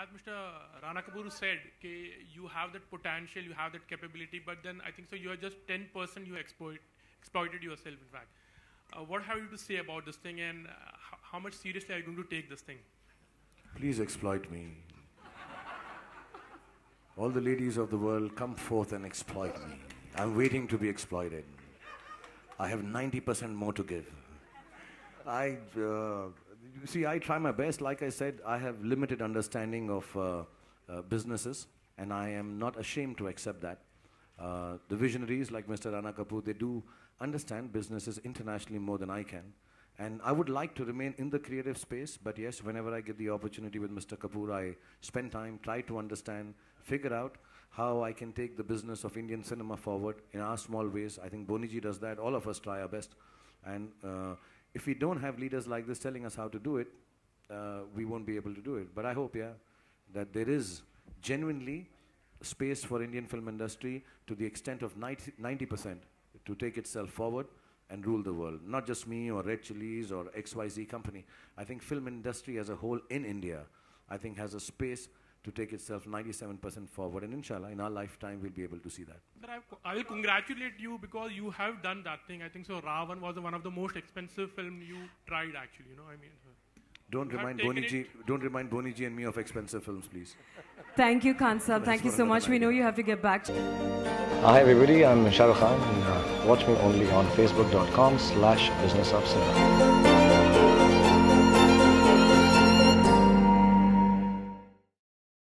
As Mr. Rana Kapoor said, you have that potential, you have that capability, but then I think so you are just 10%, you exploited yourself, in fact. What have you to say about this thing, and how much seriously are you going to take this thing? Please exploit me. All the ladies of the world, come forth and exploit me. I'm waiting to be exploited. I have 90% more to give. You see, I try my best. Like I said, I have limited understanding of businesses, and I am not ashamed to accept that. The visionaries like Mr. Rana Kapoor, they do understand businesses internationally more than I can. And I would like to remain in the creative space, but yes, whenever I get the opportunity with Mr. Kapoor, I spend time, try to understand, figure out how I can take the business of Indian cinema forward in our small ways. I think Boniji does that. All of us try our best. And if we don't have leaders like this telling us how to do it, we won't be able to do it. But I hope, yeah, that there is genuinely space for Indian film industry to the extent of 90% to take itself forward and rule the world. Not just me or Red Chillies or XYZ company. I think film industry as a whole in India, I think, has a space to take itself 97% forward, and inshallah, in our lifetime, we'll be able to see that. Sir, I will congratulate you because you have done that thing. I think so. Ravan was one of the most expensive films you tried, actually. You know, I mean, don't remind Boniji and me of expensive films, please. Thank you, Khan sir. Thank you so much. We know you have to get back. Hi everybody. I'm Shah Rukh Khan. Watch me only on Facebook.com/BusinessUpSinema.